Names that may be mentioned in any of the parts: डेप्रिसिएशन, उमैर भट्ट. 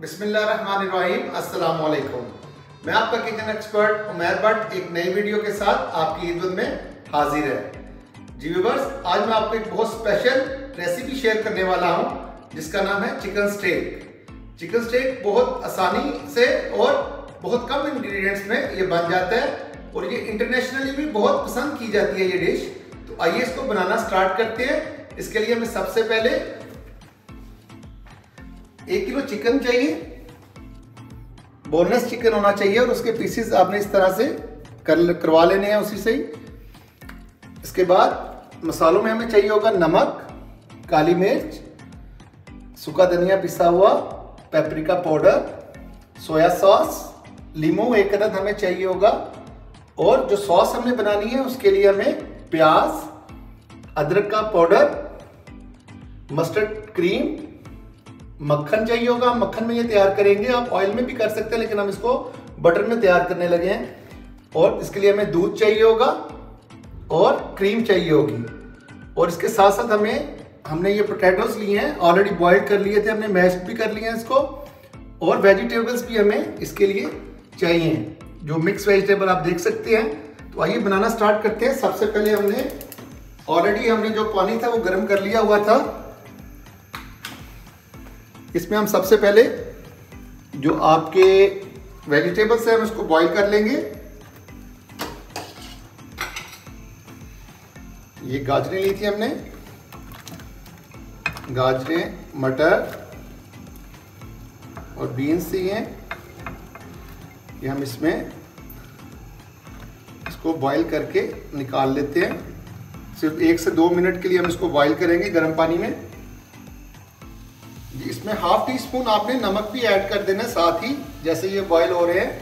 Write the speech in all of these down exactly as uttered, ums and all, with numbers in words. बिस्मिल्लाहिर्रहमानिर्रहीम, अस्सलामुअलैकुम। मैं आपका किचन एक्सपर्ट उमैर भट्ट एक नई वीडियो के साथ आपकी खिदमत में हाजिर है। जी व्यूअर्स, आज मैं आपको एक बहुत स्पेशल रेसिपी शेयर करने वाला हूं जिसका नाम है चिकन स्टेक। चिकन स्टेक बहुत आसानी से और बहुत कम इंग्रेडिएंट्स में ये बन जाता है और ये इंटरनेशनली भी बहुत पसंद की जाती है ये डिश। तो आइए इसको बनाना स्टार्ट करते हैं। इसके लिए हमें सबसे पहले एक किलो चिकन चाहिए, बोनलेस चिकन होना चाहिए और उसके पीसेस आपने इस तरह से कर करवा लेने हैं उसी से ही। इसके बाद मसालों में हमें चाहिए होगा नमक, काली मिर्च, सूखा धनिया पिसा हुआ, पेपरिका पाउडर, सोया सॉस, लीमू एक अदद हमें चाहिए होगा। और जो सॉस हमने बनानी है उसके लिए हमें प्याज, अदरक का पाउडर, मस्टर्ड क्रीम, मक्खन चाहिए होगा। मक्खन में ये तैयार करेंगे, आप ऑयल में भी कर सकते हैं लेकिन हम इसको बटर में तैयार करने लगे हैं। और इसके लिए हमें दूध चाहिए होगा और क्रीम चाहिए होगी। और इसके साथ साथ हमें हमने ये पोटैटोज लिए हैं, ऑलरेडी बॉयल कर लिए थे, हमने मैश भी कर लिए हैं इसको। और वेजिटेबल्स भी हमें इसके लिए चाहिए, जो मिक्स वेजिटेबल आप देख सकते हैं। तो आइए बनाना स्टार्ट करते हैं। सबसे पहले हमने ऑलरेडी हमने जो पानी था वो गर्म कर लिया हुआ था। इसमें हम सबसे पहले जो आपके वेजिटेबल्स हैं उसको बॉईल कर लेंगे। ये गाजरें ली थी हमने, गाजरें, मटर और बीन्स ली हैं। ये हम इसमें इसको बॉईल करके निकाल लेते हैं। सिर्फ एक से दो मिनट के लिए हम इसको बॉईल करेंगे गर्म पानी में। इसमें हाफ टी स्पून आपने नमक भी ऐड कर देना है साथ ही, जैसे ये बॉयल हो रहे हैं।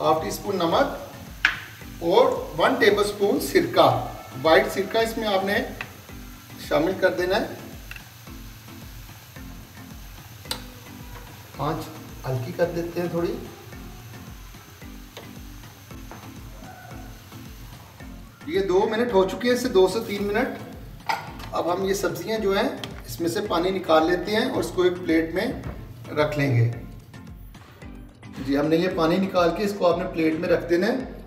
हाफ टी स्पून नमक और वन टेबलस्पून सिरका, वाइट सिरका इसमें आपने शामिल कर देना है। आंच हल्की कर देते हैं थोड़ी। ये दो मिनट हो चुके हैं, इससे दो से तीन मिनट। अब हम ये सब्जियां जो हैं इसमें से पानी निकाल लेते हैं और इसको एक प्लेट में रख लेंगे। जी, हमने ये पानी निकाल के इसको आपने प्लेट में रख देना है।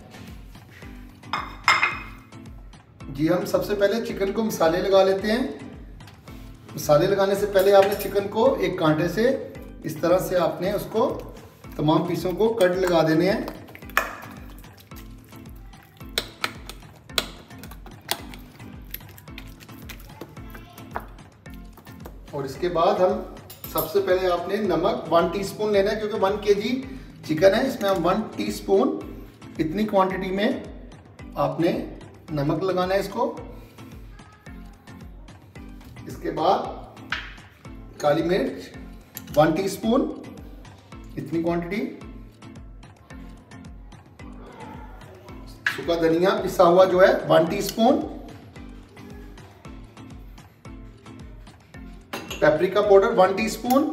जी, हम सबसे पहले चिकन को मसाले लगा लेते हैं। मसाले लगाने से पहले आपने चिकन को एक कांटे से इस तरह से आपने उसको तमाम पीसों को कट लगा देने हैं। और इसके बाद हम सबसे पहले आपने नमक वन टीस्पून लेना है, क्योंकि वन केजी चिकन है इसमें हम वन टीस्पून इतनी क्वांटिटी में आपने नमक लगाना है इसको। इसके बाद काली मिर्च वन टीस्पून इतनी क्वांटिटी, सूखा धनिया पिसा हुआ जो है one teaspoon, paprika powder one teaspoon,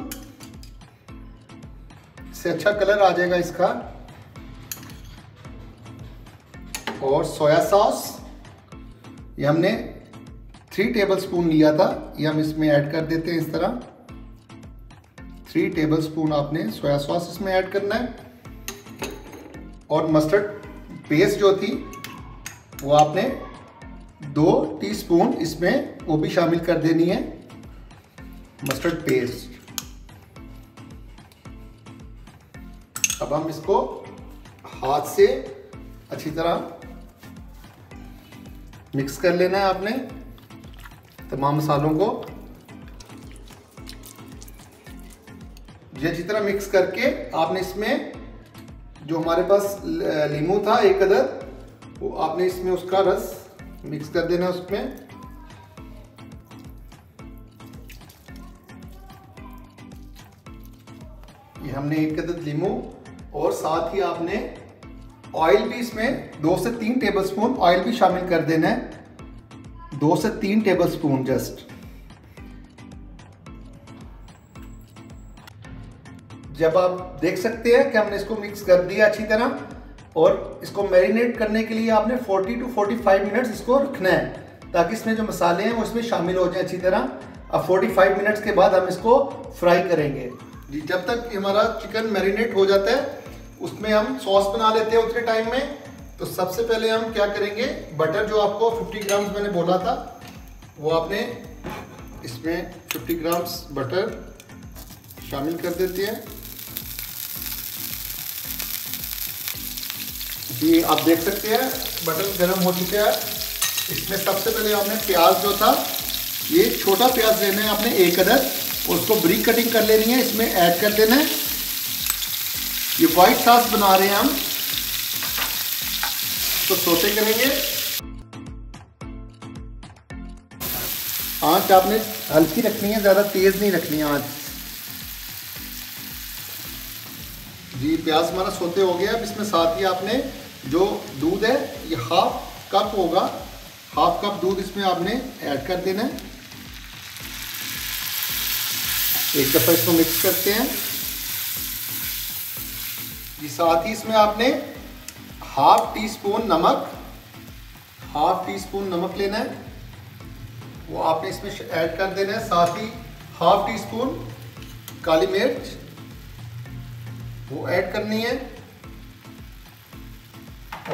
इससे अच्छा कलर आ जाएगा इसका। और सोया सॉस ये हमने थ्री टेबलस्पून लिया था, ये हम इसमें ऐड कर देते हैं इस तरह। थ्री टेबलस्पून आपने सोया सॉस इसमें ऐड करना है। और मस्टर्ड पेस्ट जो थी वो आपने दो टीस्पून इसमें वो भी शामिल कर देनी है, मस्टर्ड पेस्ट। अब हम इसको हाथ से अच्छी तरह मिक्स कर लेना है आपने तमाम मसालों को। ये अच्छी तरह मिक्स करके आपने इसमें जो हमारे पास लीमू था एक अदद, वो आपने इसमें उसका रस मिक्स कर देना उसमें। हमने एक अदद लीमू और साथ ही आपने ऑयल भी इसमें दो से तीन टेबलस्पून ऑयल भी शामिल कर देना है, दो से तीन टेबलस्पून जस्ट। जब आप देख सकते हैं कि हमने इसको मिक्स कर दिया अच्छी तरह। और इसको मैरिनेट करने के लिए आपने चालीस टू पैंतालीस मिनट्स इसको रखना है ताकि इसमें जो मसाले हैं वो इसमें शामिल हो जाए अच्छी तरह। अब पैंतालीस मिनट्स के बाद हम इसको फ्राई करेंगे। जी, जब तक हमारा चिकन मैरिनेट हो जाता है उसमें हम सॉस बना लेते हैं उतने टाइम में। तो सबसे पहले हम क्या करेंगे, बटर जो आपको पचास ग्राम्स मैंने बोला था वो आपने इसमें पचास ग्राम्स बटर शामिल कर देते हैं। जी आप देख सकते हैं बटर गर्म हो चुका है। इसमें सबसे पहले आपने प्याज जो था ये छोटा प्याज लेना है आपने एक अदर, उसको ब्रिक कटिंग कर लेनी है, इसमें ऐड कर देना है। ये वाइट सॉस बना रहे हैं हम, तो सोते करेंगे। आंच आपने हल्की रखनी है, ज़्यादा तेज़ नहीं रखनी है आंच। जी प्याज हमारा सोते हो गया। अब इसमें साथ ही आपने जो दूध है ये हाफ कप होगा, हाफ कप दूध इसमें आपने ऐड कर देना है। एक दफ़ा इसको मिक्स करते हैं। जी साथ ही इसमें आपने हाफ टी स्पून नमक, हाफ टी स्पून नमक लेना है, वो आपने इसमें ऐड कर देना है। साथ ही हाफ टी स्पून काली मिर्च वो ऐड करनी है,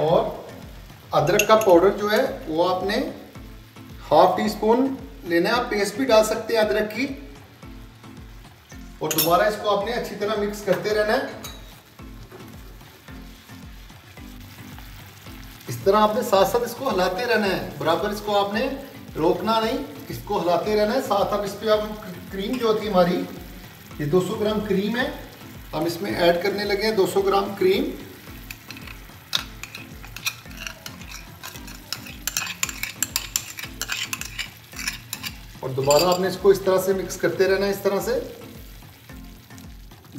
और अदरक का पाउडर जो है वो आपने हाफ टी स्पून लेना है। आप पेस्ट भी डाल सकते हैं अदरक की, और दोबारा इसको आपने अच्छी तरह मिक्स करते रहना है। इस तरह आपने साथ साथ इसको हिलाते रहना है, बराबर इसको आपने रोकना नहीं, इसको हिलाते रहना है। साथ आप इस पर आप क्रीम जो होती है हमारी, ये दो सौ ग्राम क्रीम है हम इसमें ऐड करने लगे हैं, दो सौ ग्राम क्रीम। और दोबारा आपने इसको इस तरह से मिक्स करते रहना है, इस तरह से।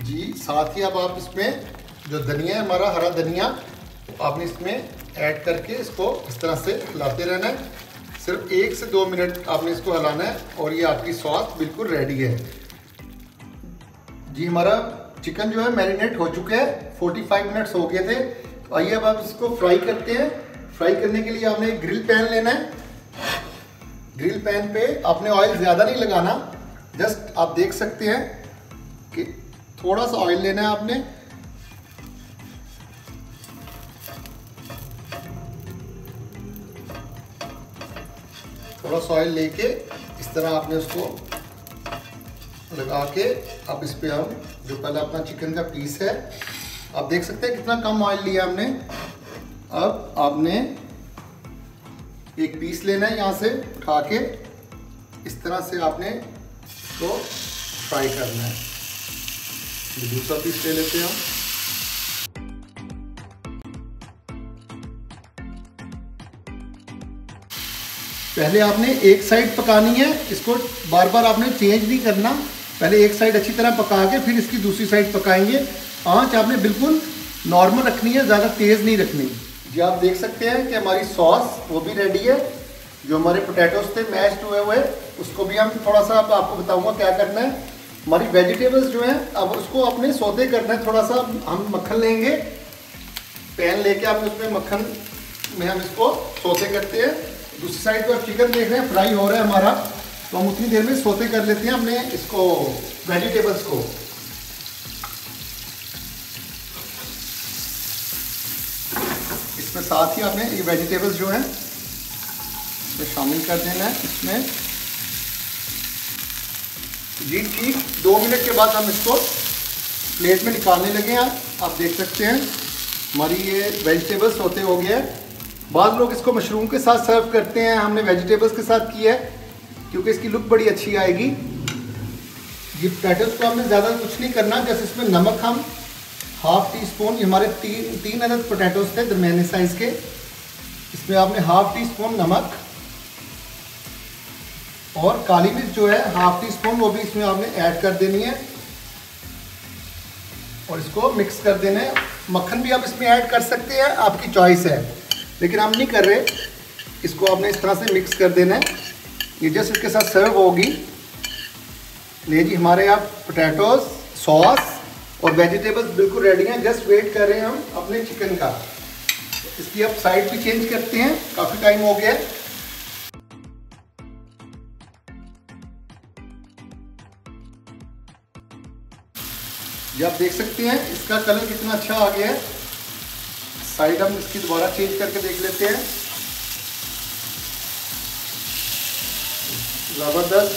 जी साथ ही अब आप इसमें जो धनिया है हमारा हरा धनिया आपने इसमें ऐड करके इसको इस तरह से हिलाते रहना है। सिर्फ एक से दो मिनट आपने इसको हिलाना है, और ये आपकी सॉस बिल्कुल रेडी है। जी हमारा चिकन जो है मैरिनेट हो चुके हैं, पैंतालीस मिनट्स हो गए थे। तो आइए अब आप इसको फ्राई करते हैं। फ्राई करने के लिए आपने एक ग्रिल पैन लेना है। ग्रिल पैन पे आपने ऑयल ज़्यादा नहीं लगाना, जस्ट आप देख सकते हैं कि थोड़ा सा ऑयल लेना है आपने। थोड़ा सा ऑयल लेके इस तरह आपने उसको लगा के, अब इस पर हम जो पहले अपना चिकन का पीस है, आप देख सकते हैं कितना कम ऑयल लिया हमने। अब आपने एक पीस लेना है यहाँ से उठा के, इस तरह से आपने इसको फ्राई करना है। ये दूसरा पीस ले लेते हैं हम। पहले आपने एक साइड पकानी है, इसको बार बार आपने चेंज नहीं करना। पहले एक साइड अच्छी तरह पका के फिर इसकी दूसरी साइड पकाएंगे। आंच आपने बिल्कुल नॉर्मल रखनी है, ज़्यादा तेज़ नहीं रखनी। जी आप देख सकते हैं कि हमारी सॉस वो भी रेडी है। जो हमारे पोटैटोस थे मैश्ड हुए हुए उसको भी हम थोड़ा सा अब आपको बताऊँगा क्या करना है। हमारी वेजिटेबल्स जो हैं अब उसको आपने सौते करना है। थोड़ा सा हम मक्खन लेंगे, पैन लेके आप उसमें मक्खन में हम इसको सौते करते हैं। दूसरी साइड पर चिकन देख रहे हैं फ्राई हो रहा है हमारा, तो हम उतनी देर में सौते कर लेते हैं हमने इसको वेजिटेबल्स को। इसमें साथ ही आपने ये वेजिटेबल्स जो हैं इसमें शामिल कर देना है इसमें। जी ठीक दो मिनट के बाद हम इसको प्लेट में निकालने लगे हैं। आप देख सकते हैं हमारी ये वेजिटेबल्स सौते हो गए हैं। बाद लोग इसको मशरूम के साथ सर्व करते हैं, हमने वेजिटेबल्स के साथ किया है क्योंकि इसकी लुक बड़ी अच्छी आएगी। ये पोटैटोस को हमने ज़्यादा कुछ नहीं करना, जैसे इसमें नमक हम हाफ टी स्पून, हमारे तीन तीन अदद पोटैटोस थे दरमियाने साइज़ के, इसमें आपने हाफ टी स्पून नमक और काली मिर्च जो है हाफ टी स्पून वो भी इसमें आपने ऐड कर देनी है, और इसको मिक्स कर देना है। मक्खन भी आप इसमें ऐड कर सकते हैं, आपकी चॉइस है, लेकिन हम नहीं कर रहे। इसको आपने इस तरह से मिक्स कर देना है। ये जस्ट इसके साथ सर्व होगी। ले जी हमारे आप पोटैटोस सॉस और वेजिटेबल्स बिल्कुल रेडी हैं। जस्ट वेट कर रहे हैं हम अपने चिकन का। इसकी आप साइड भी चेंज करते हैं, काफ़ी टाइम हो गया है। ये आप देख सकते हैं इसका कलर कितना अच्छा आ गया है। साइड हम इसकी दोबारा चेंज करके देख लेते हैं। ज़बरदस्त,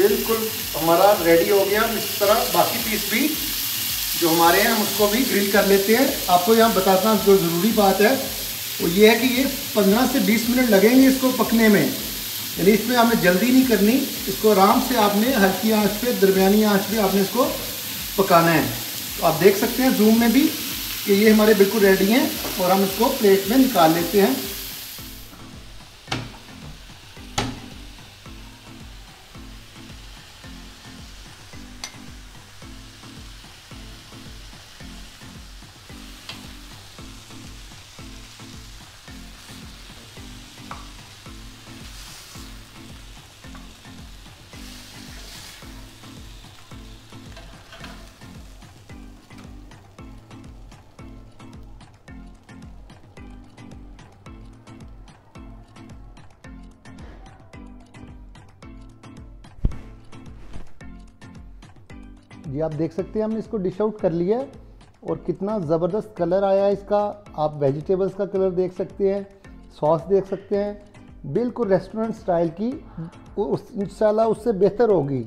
बिल्कुल हमारा रेडी हो गया। इस तरह बाकी पीस भी जो हमारे हैं हम उसको भी ग्रिल कर लेते हैं। आपको यहाँ बताता जो ज़रूरी बात है वो ये है कि ये पंद्रह से बीस मिनट लगेंगे इसको पकने में, यानी इसमें आपने जल्दी नहीं करनी, इसको आराम से आपने हल्की आंच पे, दरमियानी आंच पे आपने इसको पकाना है। तो आप देख सकते हैं जूम में भी कि ये हमारे बिल्कुल रेडी हैं और हम इसको प्लेट में निकाल लेते हैं। ये आप देख सकते हैं हमने इसको डिश आउट कर लिया है और कितना ज़बरदस्त कलर आया है इसका। आप वेजिटेबल्स का कलर देख सकते हैं, सॉस देख सकते हैं, बिल्कुल रेस्टोरेंट स्टाइल की, उस इंशाल्लाह उससे बेहतर होगी।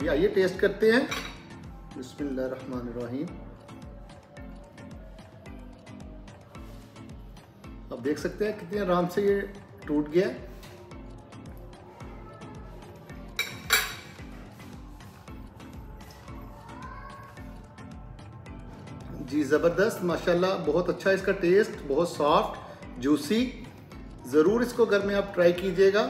जी आइए टेस्ट करते हैं। बिस्मिल्लाहिर्रहमानिर्रहीम। आप देख सकते हैं कितने आराम से ये टूट गया है। जी ज़बरदस्त, माशाल्लाह बहुत अच्छा इसका टेस्ट, बहुत सॉफ्ट, जूसी। ज़रूर इसको घर में आप ट्राई कीजिएगा।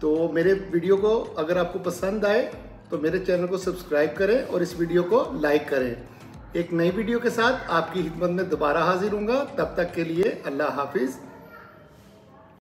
तो मेरे वीडियो को अगर आपको पसंद आए तो मेरे चैनल को सब्सक्राइब करें और इस वीडियो को लाइक करें। एक नई वीडियो के साथ आपकी खिदमत में दोबारा हाजिर हूँगा। तब तक के लिए अल्लाह हाफिज़।